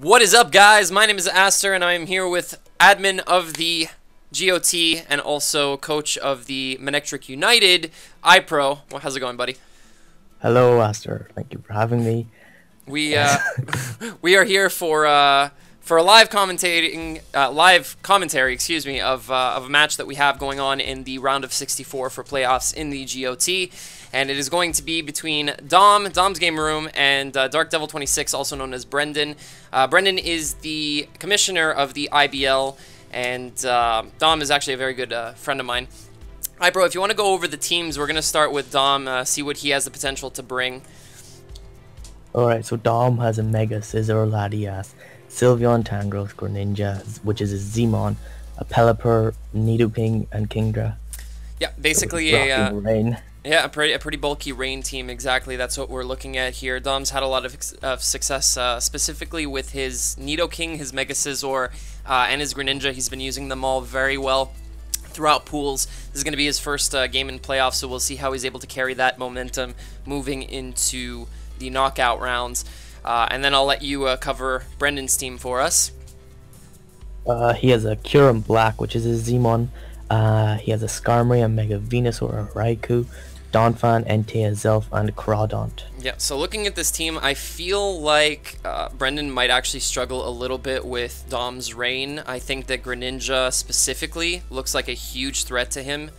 What is up, guys? My name is Aster, and I'm here with admin of the GOT and also coach of the Manectric United, iPro. Well, how's it going, buddy? Hello, Aster. Thank you for having me. We we are here for a live commentary, excuse me, of a match that we have going on in the round of 64 for playoffs in the GOT, and it is going to be between Dom's Game Room, and Dark Devil 26, also known as Brendan. Brendan is the commissioner of the IBL, and Dom is actually a very good friend of mine. All right, bro, if you want to go over the teams, we're going to start with Dom, see what he has the potential to bring. All right, so Dom has a Mega Scizor, Latias, Sylveon, Tangrowth, Greninja, which is a Zemon, a Pelipper, Nidoking, and Kingdra. Yeah, basically so a pretty bulky rain team. Exactly, that's what we're looking at here. Dom's had a lot of success, specifically with his Nidoking, his Mega Scizor, and his Greninja. He's been using them all very well throughout pools. This is going to be his first game in playoffs, so we'll see how he's able to carry that momentum moving into the knockout rounds. And then I'll let you cover Brendan's team for us. He has a Kyurem Black, which is a Zemon. He has a Skarmory, a Mega Venusaur, a Raikou, Donphan, Entei, Azelf, and Crawdaunt. Yeah, so looking at this team, I feel like Brendan might actually struggle a little bit with Dom's Rain. I think that Greninja specifically looks like a huge threat to him.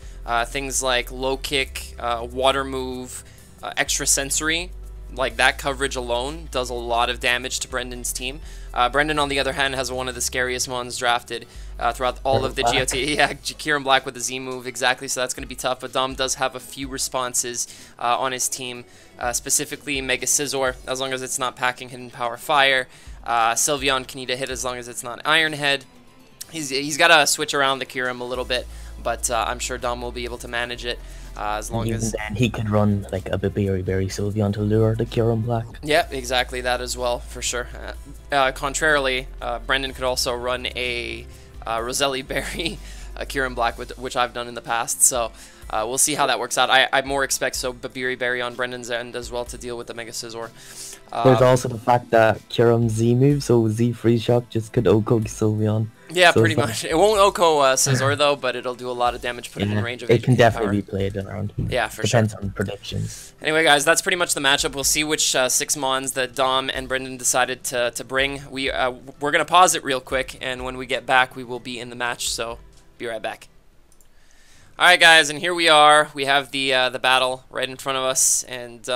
Things like low kick, water move, extra sensory. Like, that coverage alone does a lot of damage to Brendan's team. Brendan, on the other hand, has one of the scariest ones drafted throughout all of the GOT. Yeah, Kyurem Black with the Z move, exactly, so that's going to be tough. But Dom does have a few responses on his team, specifically Mega Scizor, as long as it's not packing Hidden Power Fire. Sylveon can eat a hit as long as it's not Iron Head. He's got to switch around the Kyurem a little bit, but I'm sure Dom will be able to manage it. As long as then he could run like a very Sylveon to lure the Kyurem Black. Yeah, exactly, that as well, for sure. Contrarily, Brendan could also run a Rosalia Berry, a Kyurem Black, which I've done in the past, so we'll see how that works out. I more expect so Babiri Berry on Brendan's end as well to deal with the Mega Scizor. There's also the fact that Kyurem Z move, so Z Free Shock just could Oko Sylveon. Yeah, so pretty much. It won't Oko Scizor though, but it'll do a lot of damage, put it in range of it. It can definitely be played around. Yeah, for sure. Depends on predictions. Anyway, guys, that's pretty much the matchup. We'll see which six Mons that Dom and Brendan decided to bring. We're going to pause it real quick, and when we get back, we will be in the match, so be right back. Alright, guys, and here we are. We have the battle right in front of us, and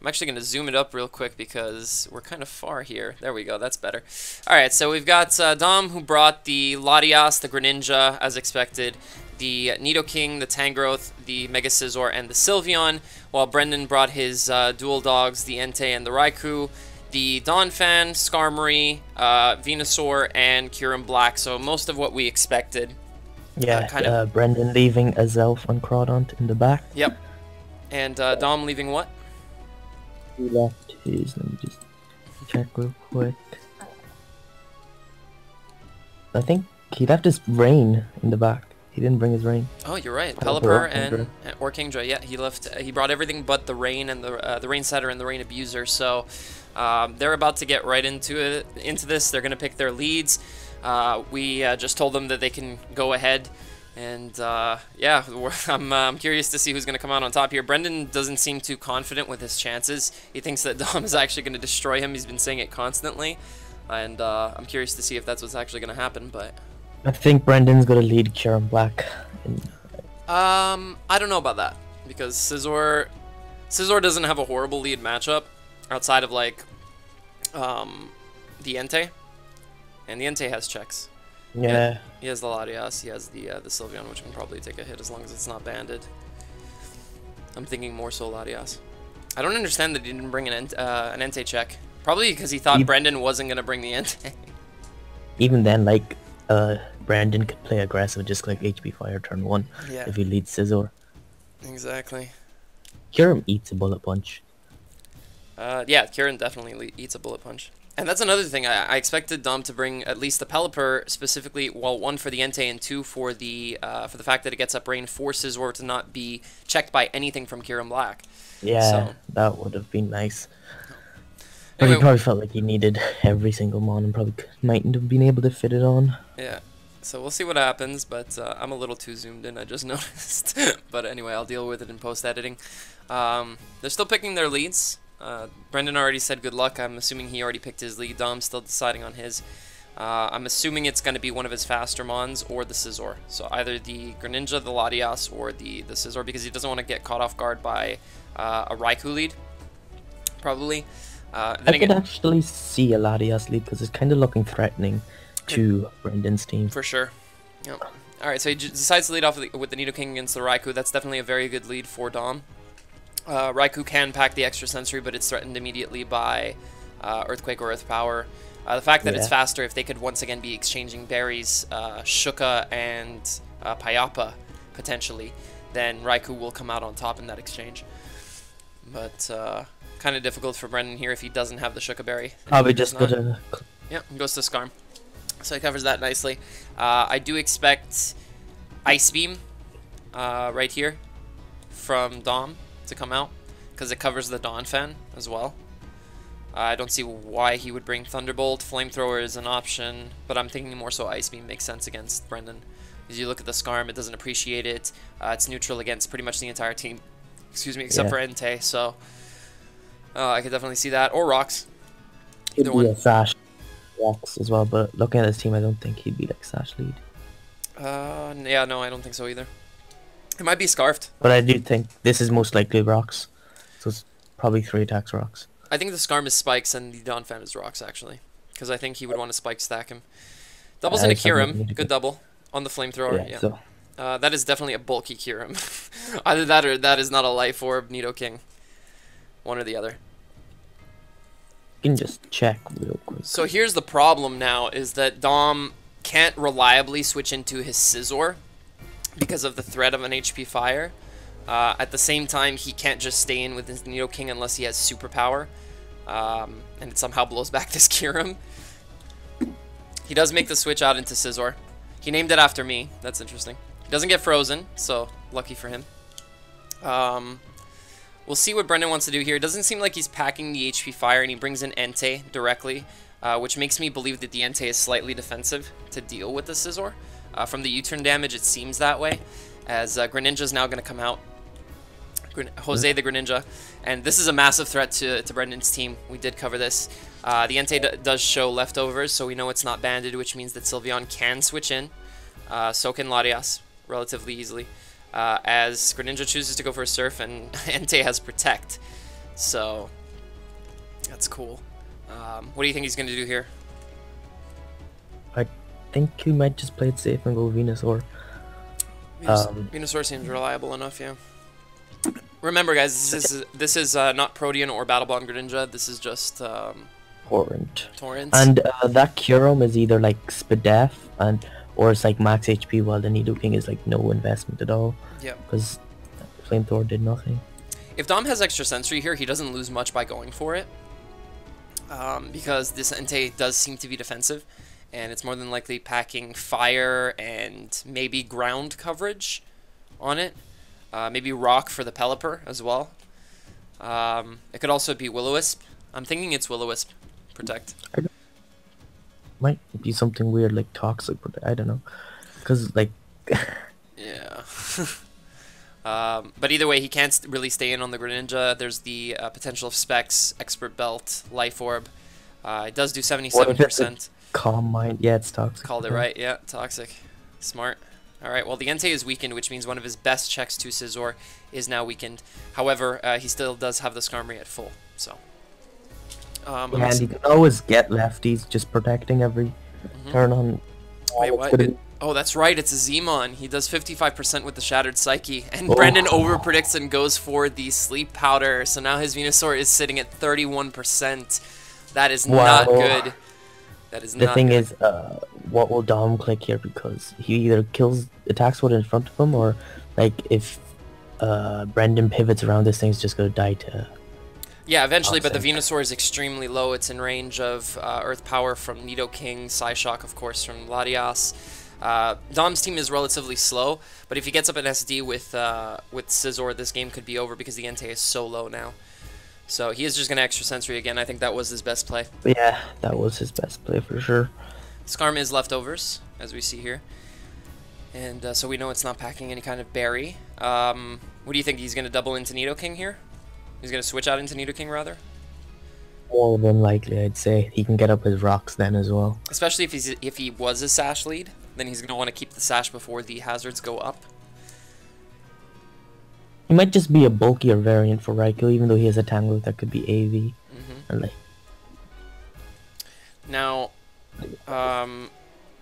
I'm actually going to zoom it up real quick because we're kind of far here. There we go. That's better. All right, so we've got Dom, who brought the Latias, the Greninja, as expected, the Nidoking, the Tangrowth, the Mega Scizor, and the Sylveon, while Brendan brought his dual dogs, the Entei and the Raikou, the Donphan, Skarmory, Venusaur, and Kyurem Black. So most of what we expected. Yeah, Brendan leaving Azelf and Crawdaunt in the back. Yep. And Dom leaving what? He left his, let me just check real quick. I think he left his rain in the back. He didn't bring his rain. Oh, you're right. Pelipper or Kingdra. Yeah, he left. He brought everything but the rain and the rain setter and the rain abuser. So they're about to get right into this. They're gonna pick their leads. We just told them that they can go ahead. And yeah, I'm curious to see who's going to come out on top here. Brendan doesn't seem too confident with his chances. He thinks that Dom is actually going to destroy him. He's been saying it constantly. And I'm curious to see if that's what's actually going to happen. But I think Brendan's going to lead Kyurem Black. I don't know about that. Because Scizor doesn't have a horrible lead matchup outside of, like, the Entei. And the Entei has checks. Yeah, he has the Latias, he has the Sylveon, which can probably take a hit as long as it's not banded. I'm thinking more so Latias. I don't understand that he didn't bring an Entei check. Probably because he thought Brendan wasn't going to bring the Entei. Even then, like, Brendan could play aggressive, just like HP Fire turn 1 if he leads Scizor. Exactly. Kyurem eats a bullet punch. Yeah, Kyurem definitely eats a bullet punch. And that's another thing. I expected Dom to bring at least the Pelipper, specifically, well, one for the Entei and two for the fact that it gets up rain, forces or to not be checked by anything from Kyurem Black. Yeah, so that would have been nice. But he probably felt like he needed every single mon and probably mightn't have been able to fit it on. Yeah, so we'll see what happens, but I'm a little too zoomed in, I just noticed. But anyway, I'll deal with it in post-editing. They're still picking their leads. Brendan already said good luck. I'm assuming he already picked his lead. Dom's still deciding on his. I'm assuming it's going to be one of his faster mons or the Scizor. So either the Greninja, the Latias, or the Scizor, because he doesn't want to get caught off guard by a Raikou lead, probably. Then I could actually see a Latias lead because it's kind of looking threatening to Brendan's team. For sure. Yep. Alright, so he decides to lead off with the Nidoking against the Raikou. That's definitely a very good lead for Dom. Raikou can pack the extra sensory, but it's threatened immediately by Earthquake or Earth Power. The fact that it's faster, if they could once again be exchanging berries, Shuka and Payapa, potentially, then Raikou will come out on top in that exchange. But kind of difficult for Brendan here if he doesn't have the Shuka berry. Probably just go to... Yeah, goes to Skarm. So he covers that nicely. I do expect Ice Beam right here from Dom to come out, because it covers the Donphan as well. I don't see why he would bring Thunderbolt. Flamethrower is an option, but I'm thinking more so Ice Beam makes sense against Brendan. As you look at the Skarm, it doesn't appreciate it. It's neutral against pretty much the entire team, excuse me, except for Entei. So I could definitely see that, or Rocks. Either one. A Sash Rocks as well, but looking at his team, I don't think he'd be like Sash lead. Yeah, no, I don't think so either. It might be Scarfed, but I do think this is most likely Rocks, so it's probably 3 attacks Rocks. I think the Skarm is Spikes and the Donphan is Rocks, actually. Because I think he would want to Spike stack him. Doubles into Kyurem. Good double. On the Flamethrower, yeah. So. That is definitely a bulky Kyurem. Either that or that is not a Life Orb Nidoking. One or the other. You can just check real quick. So here's the problem now, is that Dom can't reliably switch into his Scizor because of the threat of an HP Fire. At the same time, he can't just stay in with his Nidoking unless he has Superpower. And it somehow blows back this Kyurem. He does make the switch out into Scizor. He named it after me. That's interesting. He doesn't get frozen, so lucky for him. We'll see what Brendan wants to do here. It doesn't seem like he's packing the HP Fire, and he brings in Entei directly, which makes me believe that the Entei is slightly defensive to deal with the Scizor. From the U-turn damage, it seems that way, as Greninja is now going to come out. Jose the Greninja, and this is a massive threat to Brendan's team. We did cover this. The Entei does show leftovers, so we know it's not banded, which means that Sylveon can switch in. So can Latias relatively easily, as Greninja chooses to go for a Surf, and Entei has Protect. So that's cool. What do you think he's going to do here? I think he might just play it safe and go Venusaur. Venusaur seems reliable enough, yeah. Remember, guys, this is not Protean or Battle-Bond Greninja. This is just Torrent. And that Kyurem is either like Spadef or it's like max HP, while the Nidoking is like no investment at all. Yeah. Because Flamethrower did nothing. If Dom has extra sensory here, he doesn't lose much by going for it, because this Entei does seem to be defensive, and it's more than likely packing fire and maybe ground coverage on it. Maybe Rock for the Pelipper as well. It could also be Will-O-Wisp. I'm thinking it's Will-O-Wisp Protect. Might be something weird like Toxic Protect. I don't know. Because, like... yeah. But either way, he can't really stay in on the Greninja. There's the potential of Specs, Expert Belt, Life Orb. It does do 77%. Calm Mind. Yeah, it's Toxic. Called it right. Yeah, Toxic. Smart. Alright, well, the Entei is weakened, which means one of his best checks to Scizor is now weakened. However, he still does have the Skarmory at full, so... and you can always get lefties just protecting every turn on... Wait, what? Oh, that's right, it's a Zemon. He does 55% with the Shattered Psyche, and Brendan overpredicts and goes for the Sleep Powder, so now his Venusaur is sitting at 31%. That is not good. That is the thing is, what will Dom click here, because he either attacks what in front of him, or like if Brendan pivots around, this thing's just gonna die to. Yeah, eventually, but the Venusaur is extremely low. It's in range of Earth Power from Nidoking, Psyshock, of course, from Latias. Dom's team is relatively slow, but if he gets up an SD with Scizor, this game could be over because the Entei is so low now. So he is just going to extra sensory again. I think that was his best play. Yeah, that was his best play for sure. Skarm is leftovers, as we see here. And so we know it's not packing any kind of berry. What do you think? He's going to double into Nidoking here? He's going to switch out into Nidoking, rather? More than likely, I'd say. He can get up his rocks then as well. Especially if he was a Sash lead, then he's going to want to keep the Sash before the hazards go up. He might just be a bulkier variant for Raikou, even though he has a Tangrowth that could be AV. Mm-hmm. Like... Now,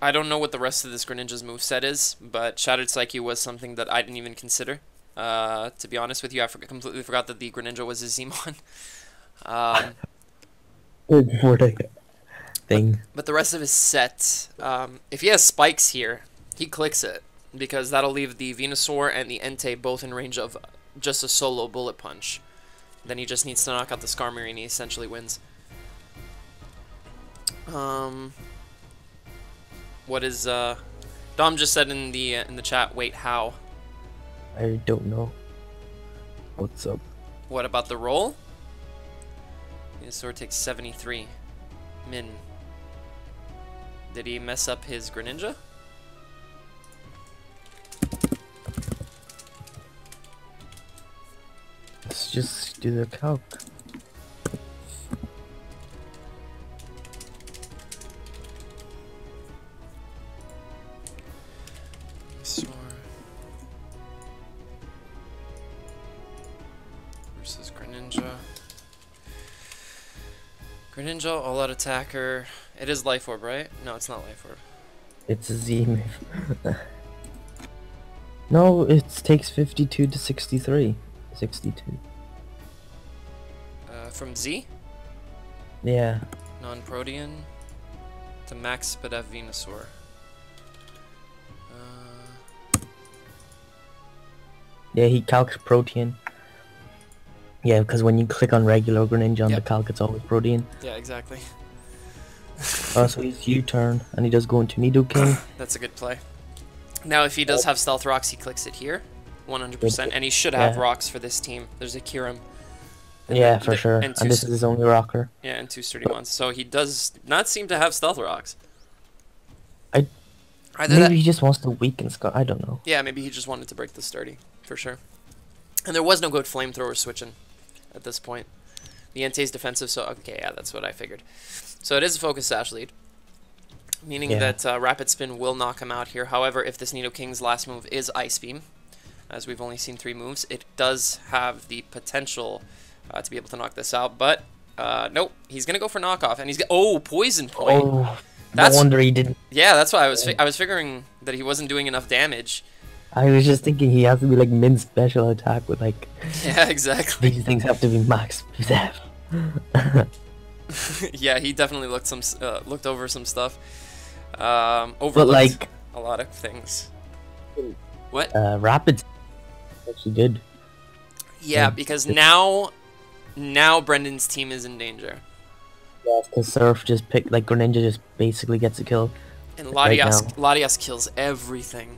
I don't know what the rest of this Greninja's moveset is, but Shattered Psyche was something that I didn't even consider. To be honest with you, I completely forgot that the Greninja was a Zemon. But the rest of his set, if he has spikes here, he clicks it, because that'll leave the Venusaur and the Entei both in range of just a solo bullet punch. Then he just needs to knock out the Skarmory and he essentially wins. What is Dom just said in the chat, wait, how? I don't know. What's up? What about the roll? Venusaur takes 73. Min. Did he mess up his Greninja? Let's just do the calc. Versus Greninja. Greninja, all-out attacker. It is Life Orb, right? No, it's not Life Orb. It's a Z-move. No, it takes 52 to 63. 62. From Z? Yeah. Non-Protean to Max Spadef Venusaur. Yeah, he calcs Protean. Yeah, because when you click on regular Greninja on the calc, it's always Protean. Yeah, exactly. So he's U-turn, and he does go into Nidoking. That's a good play. Now, if he does have Stealth Rocks, he clicks it here. 100%, and he should have rocks for this team. There's a Kyurem. Yeah, for sure. And this is his only rocker. Yeah, and 2 sturdy ones. So he does not seem to have stealth rocks. Maybe he just wants to weaken Scott. I don't know. Yeah, maybe he just wanted to break the sturdy, for sure. And there was no good flamethrower switching at this point. The Entei's defensive, so okay, yeah, that's what I figured. So it is a focus sash lead, meaning that Rapid Spin will knock him out here. However, if this Nidoking's last move is Ice Beam, as we've only seen 3 moves, it does have the potential to be able to knock this out, but nope, he's gonna go for knockoff, and he's oh, poison point. Oh, that's, no wonder he didn't. Yeah, that's why I was figuring that he wasn't doing enough damage. I was just thinking he has to be like min special attack with like. Yeah, exactly. These things have to be max. Yeah, he definitely looked looked over some stuff. Overlooked like a lot of things. What? Rapid. She did. Yeah, because now Brendan's team is in danger. Yeah, because Surf just picked, like, Greninja just basically gets a kill. And Latias, Latias kills everything.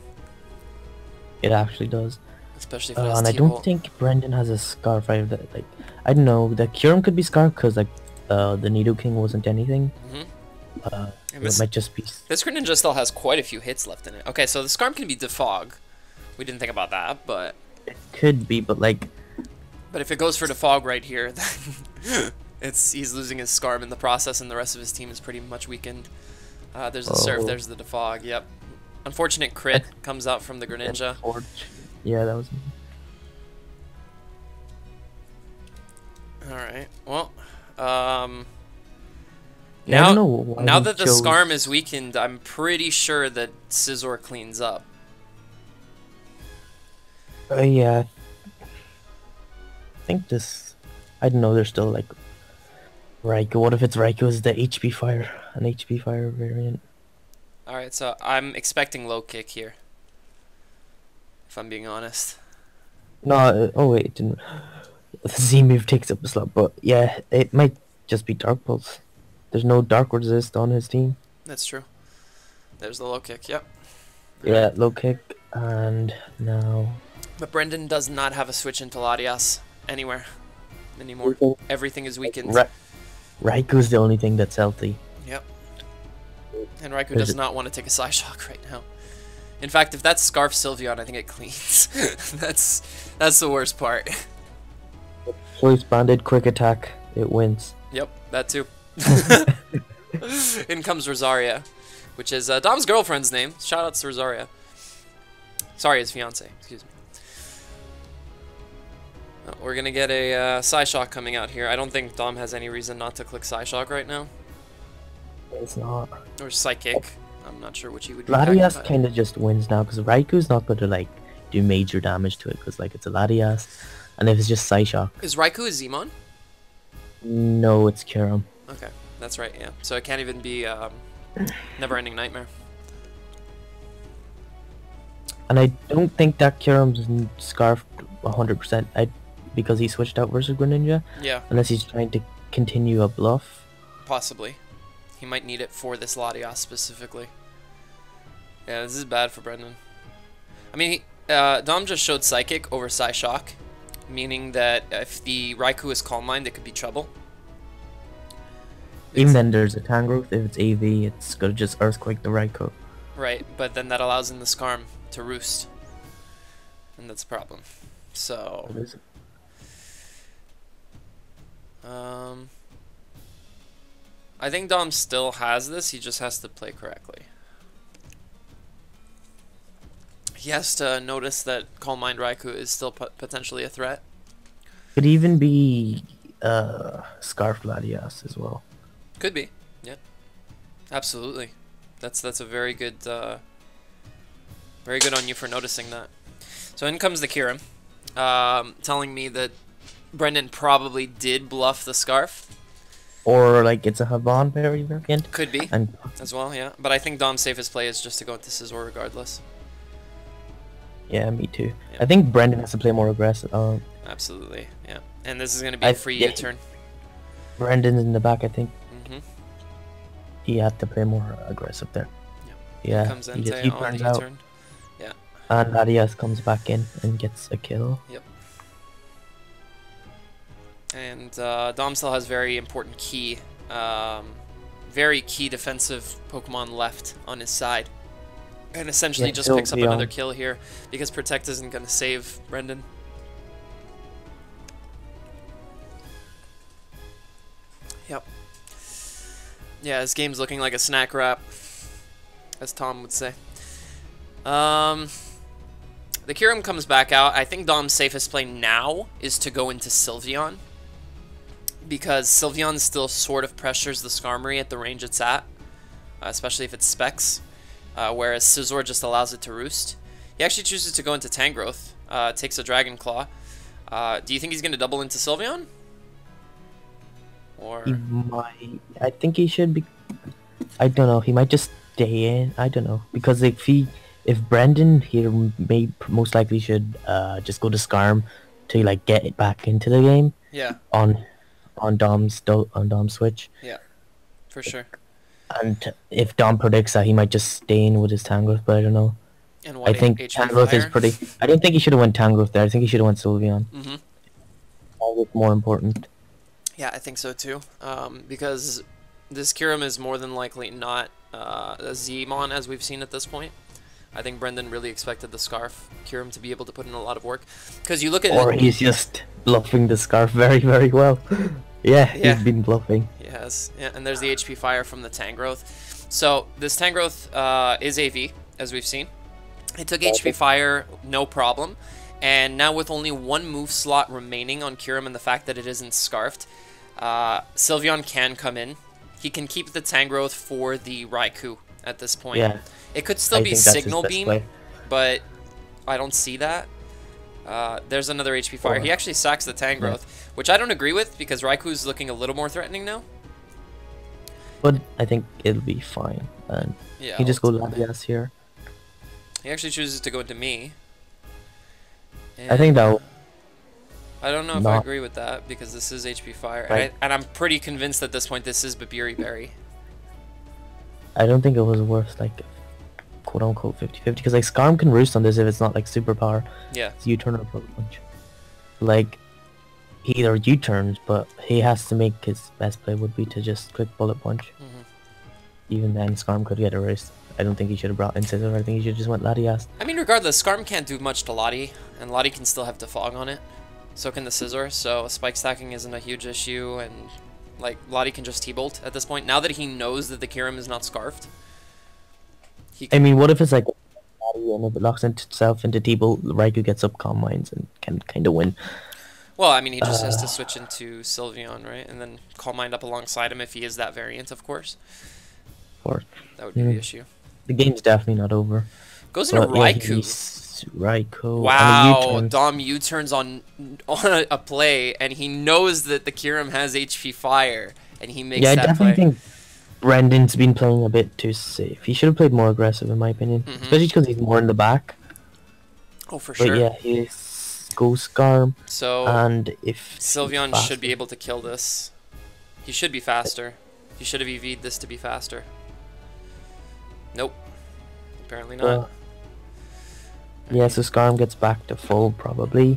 It actually does. Especially if it has T-Bolt. I don't think Brendan has a Scarf. I don't know. The Kyurem could be Scarf because, like, the Nidoking wasn't anything. Mm-hmm. It might just be. This Greninja still has quite a few hits left in it. Okay, so the Skarm can be Defog. We didn't think about that, but... It could be, but like... But if it goes for Defog right here, then he's losing his Skarm in the process, and the rest of his team is pretty much weakened. There's the Surf, there's the Defog, yep. Unfortunate crit comes out from the Greninja. Yeah, that was... Alright, well... Now that the Skarm is weakened, I'm pretty sure that Scizor cleans up. Yeah, I think this. I don't know. They're still like Raikou. What if it's Raikou is the HP fire, an HP fire variant? All right, so I'm expecting low kick here. If I'm being honest. No. Oh wait, it didn't. The Z move takes up a slot, but yeah, it might just be Dark Pulse. There's no Dark Resist on his team. That's true. There's the low kick. Yep. Yeah, low kick, and now. But Brendan does not have a switch into Latias anywhere. anymore. Everything is weakened. Raikou's the only thing that's healthy. Yep. And Raikou does not want to take a Psyshock right now. In fact, if that's Scarf Sylveon, I think it cleans. that's the worst part. So he's bonded, quick attack, it wins. Yep, that too. In comes Rosaria, which is Dom's girlfriend's name. Shoutouts to Rosaria. Sorry, his fiance. Excuse me. We're gonna get a Psyshock coming out here. I don't think Dom has any reason not to click Psyshock right now. It's not. Or Psychic. I'm not sure which he would do. Latias kind of just wins now because Raikou's not going to like do major damage to it because like it's a Latias, and if it's just Psyshock. Is Raikou a Zemon? No, it's Kyurem. Okay, that's right. Yeah, so it can't even be Never-Ending Nightmare. And I don't think that Kyurem's scarfed 100%. Because he switched out versus Greninja. Yeah. Unless he's trying to continue a bluff. Possibly. He might need it for this Latias specifically. Yeah, this is bad for Brendan. I mean, Dom just showed Psychic over Psyshock, meaning that if the Raikou is Calm Mind, it could be trouble. Even then, there's a Tangrowth. If it's AV, it's going to just Earthquake the Raikou. Right, but then that allows him the Skarm to roost. And that's a problem. So... What is it? I think Dom still has this, he just has to play correctly. He has to notice that Calm Mind Raikou is still potentially a threat. Could even be Scarf Latias as well. Could be, yeah. Absolutely. That's a very good on you for noticing that. So in comes the Kyurem, telling me that Brendan probably did bluff the Scarf. Or, like, it's a Haban Berry variant. Could be, and as well, yeah. But I think Dom's safest play is just to go into Scizor regardless. Yeah, me too. Yeah. I think Brendan has to play more aggressive. Absolutely, yeah. And this is going to be a free U-turn. Brendan's in the back, I think. Mm-hmm. He had to play more aggressive there. Yeah, comes Entei he turns out. Yeah. And Latias comes back in and gets a kill. Yep. And Dom still has very important key, very key defensive Pokemon left on his side. And essentially just picks up another kill here because Protect isn't going to save Brendan. Yep. Yeah, this game's looking like a snack wrap, as Tom would say. The Kyurem comes back out. I think Dom's safest play now is to go into Sylveon, because Sylveon still sort of pressures the Skarmory at the range it's at, especially if it's Specs, whereas Scizor just allows it to roost. He actually chooses to go into Tangrowth, takes a Dragon Claw. Do you think he's going to double into Sylveon? Or... He might. I think he should be... I don't know. He might just stay in. I don't know. Because if he... If Brendan, he may most likely should just go to Skarm to like get it back into the game. Yeah. On Dom's switch. Yeah, for sure. And if Dom predicts that, he might just stay in with his Tangrowth, but I don't know. And what I think Tangrowth is pretty. I don't think he should have went Tangrowth there. I think he should have went Sylveon. Mm-hmm. All look more important. Yeah, I think so too. Because this Kyurem is more than likely not a Zemon as we've seen at this point. I think Brendan really expected the Scarf Kyurem to be able to put in a lot of work, because you look at or he's just bluffing the Scarf very well. yeah, he's been bluffing. Yes, yeah, and there's the HP fire from the Tangrowth. So this Tangrowth is AV as we've seen. It took HP fire no problem, and now with only one move slot remaining on Kyurem and the fact that it isn't scarfed, Sylveon can come in. He can keep the Tangrowth for the Raikou at this point. Yeah. It could still be Signal Beam, but I don't see that. There's another HP fire. He actually sacks the Tangrowth, which I don't agree with because Raikou's looking a little more threatening now. But I think it'll be fine. And yeah, he just goes Latias here. He actually chooses to go into me. And I think that... I don't know if I agree with that because this is HP fire. Right. And I'm pretty convinced at this point this is Babiri Berry. I don't think it was worth, like... "quote unquote" 50/50 because like Skarm can roost on this if it's not like superpower. Yeah. So you turn up a bunch. Like either U-turns, but he has to make his best play would be to just quick bullet punch. Even then, Skarm could get erased. I don't think he should have brought in Scizor. I think he should have just went Latias. I mean, regardless, Skarm can't do much to Lati, and Lati can still have Defog on it. So can the Scizor, so spike stacking isn't a huge issue, and like Lati can just T-bolt at this point. Now that he knows that the Kyurem is not scarfed. He can... I mean, what if it's like Lati and if it locks itself into T-bolt, Raikou gets up Calm Minds and can kind of win. Well, I mean, he just has to switch into Sylveon, right? And then Calm Mind up alongside him if he is that variant, of course. That would be the issue. The game's definitely not over. Goes into Raikou. Raikou. Wow, Dom U-turns on a play, and he knows that the Kyurem has HP Fire, and he makes that play. Yeah, I definitely think Brendan's been playing a bit too safe. He should have played more aggressive, in my opinion. Especially because he's more in the back. Oh, for sure. But yeah, he goes Skarm. So, and if Sylveon should be able to kill this. He should be faster. He should have EV'd this to be faster. Nope. Apparently not. Yeah, so Skarm gets back to full, probably.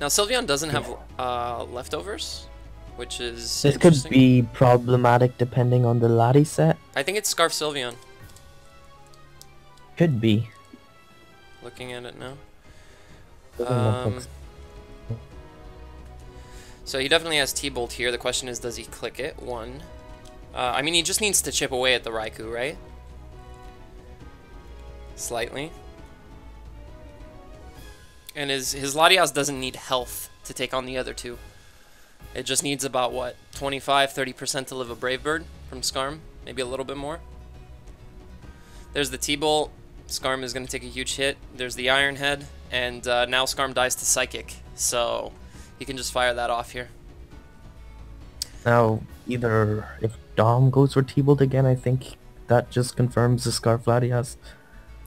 Now, Sylveon doesn't have leftovers, which is this could be problematic depending on the Lati set. I think it's Scarf Sylveon. Could be. Looking at it now. So he definitely has T-Bolt here. The question is, does he click it? One. I mean, he just needs to chip away at the Raikou, right? Slightly. And his Latias doesn't need health to take on the other two. It just needs about, what, 25, 30% to live a Brave Bird from Skarm? Maybe a little bit more? There's the T-Bolt. Skarm is going to take a huge hit. There's the Iron Head. And now Skarm dies to Psychic. So he can just fire that off here. Now, either if Dom goes for T-Bolt again, I think that just confirms the Scarf Latias.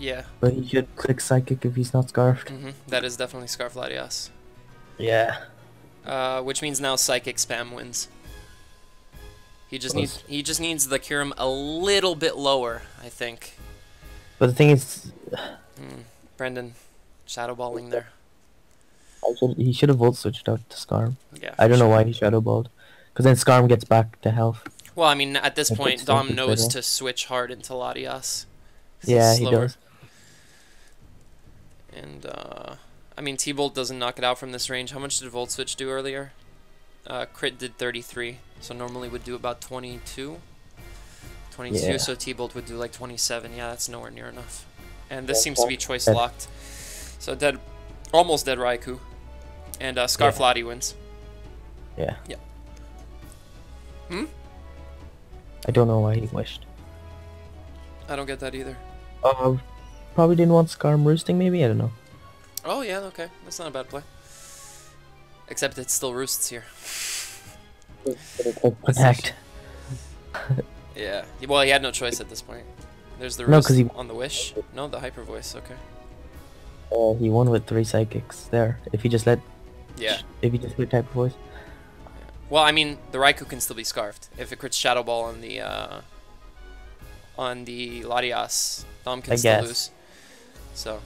Yeah. But he should click Psychic if he's not Scarfed. That is definitely Scarf Latias. Yeah. Which means now Psychic spam wins. He just needs the Kyurem a little bit lower, I think. But the thing is, Brendan, shadow balling there. He should have volt switched out to Skarm. Yeah. I don't know why he shadow balled, because then Skarm gets back to health. Well, I mean, at this point, Dom knows to switch hard into Latias. Yeah, he does. And, I mean, T-Bolt doesn't knock it out from this range. How much did Volt Switch do earlier? Crit did 33, so normally would do about 22, yeah. So T-Bolt would do like 27. Yeah, that's nowhere near enough. And this seems to be choice locked. So dead, almost dead Raikou. And Scarf Lati wins. Yeah. Yeah. I don't know why he wished. I don't get that either. Probably didn't want Skarm roosting, maybe? I don't know. Oh, yeah, okay. That's not a bad play. Except it still roosts here. Protect. Yeah. Well, he had no choice at this point. There's the roost on the wish. No, the hyper voice, okay. Oh, he won with 3 psychics there. If he just let... Yeah. If he just let hyper voice. Well, I mean, the Raikou can still be scarfed. If it crits Shadow Ball on the Latias, Dom can still lose. So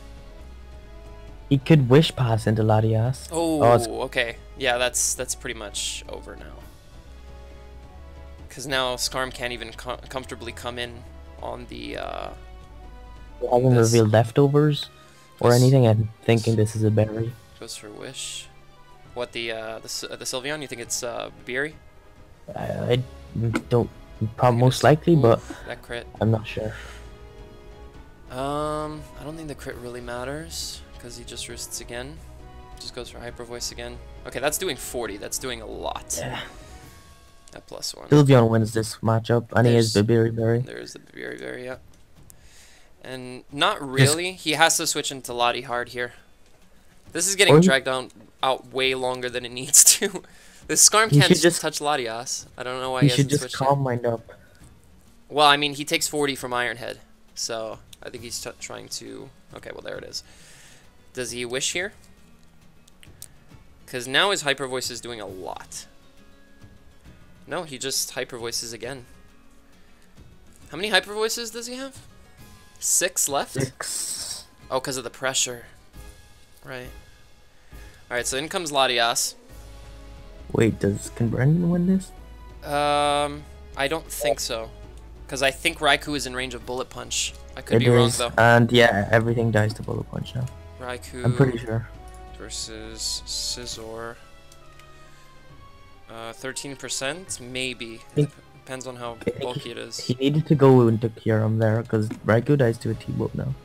he could wish pass into Latias. Oh, okay. Yeah, that's pretty much over now. Because now Skarm can't even comfortably come in on the. I haven't revealed leftovers or anything. I'm thinking this is a berry. Goes for wish. What, the Sylveon? You think it's Beery? I don't, probably most likely, but that crit. I'm not sure. I don't think the crit really matters because he just roosts again. Just goes for hyper voice again. Okay, that's doing 40. That's doing a lot. Yeah. That +1. Sylveon wins this matchup, and he is the Beery Berry. There's the Beery Berry, yeah. And not really. He has to switch into Lati hard here. This is getting dragged out way longer than it needs to. This Skarm can't just touch Latias. I don't know why he hasn't switched. He should just Calm Mind up. Well, I mean, he takes 40 from Iron Head, so I think he's trying to... Okay, well, there it is. Does he wish here? Because now his Hyper Voice is doing a lot. No, he just Hyper Voices again. How many Hyper Voices does he have? 6 left? 6. Oh, because of the pressure. Right. Alright, so in comes Latias. Wait, can Brendan win this? I don't think so, because I think Raikou is in range of Bullet Punch. I could be wrong though. And yeah, everything dies to Bullet Punch now. Raikou. I'm pretty sure. Versus Scizor. 13%? Maybe. It depends on how bulky it is. He needed to go into Kyurem there, because Raikou dies to a T-Bolt now.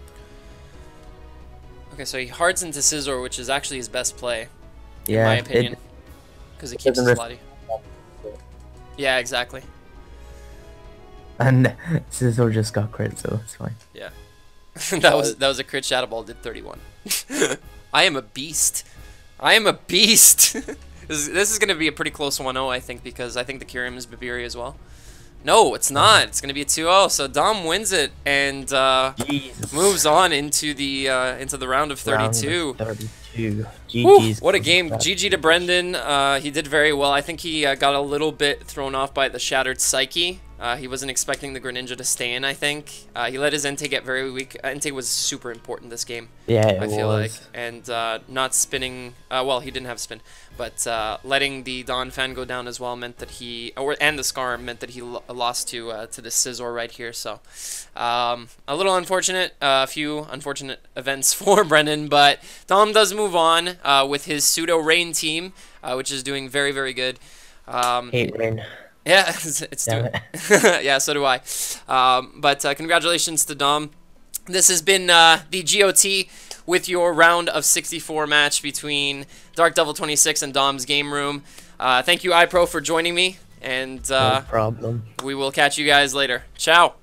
Okay, so he hards into Scizor, which is actually his best play. Yeah, in my opinion. Because it keeps his body. Yeah, exactly. And Scizor just got crit, so it's fine. Yeah. that was a crit. Shadow Ball did 31. I am a beast. I am a beast. This is going to be a pretty close 1-0, I think, because I think the Kyurem is Baviri as well. No, it's not. It's going to be a 2-0. So Dom wins it and moves on into the round of 32. Round of 32. Woo, what a game. GG to Brendan. He did very well. I think he got a little bit thrown off by the Shattered Psyche. He wasn't expecting the Greninja to stay in, I think. He let his Entei get very weak. Entei was super important this game. Yeah, I feel like. And not spinning... well, he didn't have spin. But letting the Donphan go down as well meant that he... and the Skarm meant that he lost to the Scizor right here. So, a little unfortunate. A few unfortunate events for Brendan. But Dom does move on with his pseudo-rain team, which is doing very, very good. Hate rain. Yeah, it's doing. Yeah, so do I. But congratulations to Dom. This has been the GOT with your round of 64 match between Dark Devil 26 and Dom's Game Room. Thank you, iPro, for joining me, and no problem. We will catch you guys later. Ciao.